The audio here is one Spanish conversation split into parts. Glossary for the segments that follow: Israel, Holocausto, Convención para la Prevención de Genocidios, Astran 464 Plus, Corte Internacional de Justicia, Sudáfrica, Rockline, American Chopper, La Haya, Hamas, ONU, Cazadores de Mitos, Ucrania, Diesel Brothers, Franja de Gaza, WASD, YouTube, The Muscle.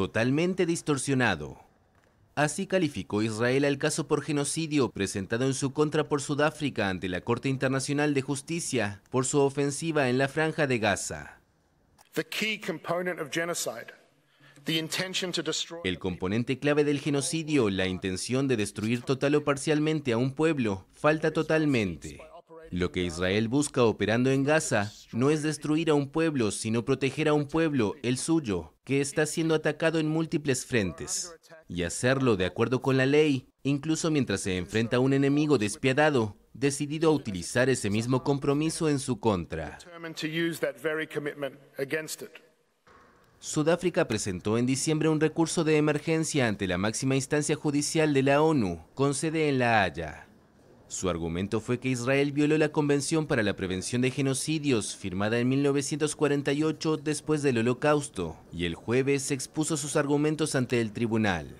totalmente distorsionado. Así calificó Israel al caso por genocidio presentado en su contra por Sudáfrica ante la Corte Internacional de Justicia por su ofensiva en la Franja de Gaza. El componente clave del genocidio, la intención de destruir total o parcialmente a un pueblo, falta totalmente. Lo que Israel busca operando en Gaza no es destruir a un pueblo, sino proteger a un pueblo, el suyo, que está siendo atacado en múltiples frentes. Y hacerlo de acuerdo con la ley, incluso mientras se enfrenta a un enemigo despiadado, decidido a utilizar ese mismo compromiso en su contra. Sudáfrica presentó en diciembre un recurso de emergencia ante la máxima instancia judicial de la ONU, con sede en La Haya. Su argumento fue que Israel violó la Convención para la Prevención de Genocidios, firmada en 1948 después del Holocausto, y el jueves expuso sus argumentos ante el tribunal.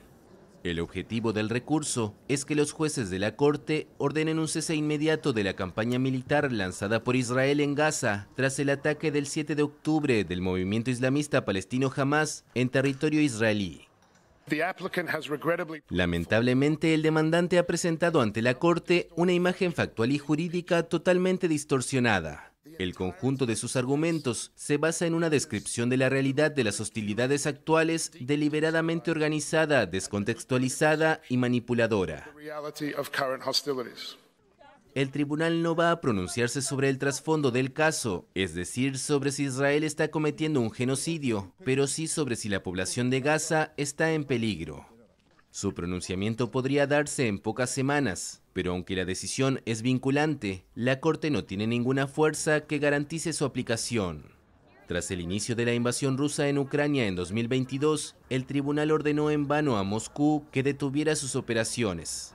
El objetivo del recurso es que los jueces de la Corte ordenen un cese inmediato de la campaña militar lanzada por Israel en Gaza tras el ataque del 7 de octubre del movimiento islamista palestino Hamas en territorio israelí. Lamentablemente, el demandante ha presentado ante la Corte una imagen factual y jurídica totalmente distorsionada. El conjunto de sus argumentos se basa en una descripción de la realidad de las hostilidades actuales deliberadamente organizada, descontextualizada y manipuladora. El tribunal no va a pronunciarse sobre el trasfondo del caso, es decir, sobre si Israel está cometiendo un genocidio, pero sí sobre si la población de Gaza está en peligro. Su pronunciamiento podría darse en pocas semanas, pero aunque la decisión es vinculante, la Corte no tiene ninguna fuerza que garantice su aplicación. Tras el inicio de la invasión rusa en Ucrania en 2022, el tribunal ordenó en vano a Moscú que detuviera sus operaciones.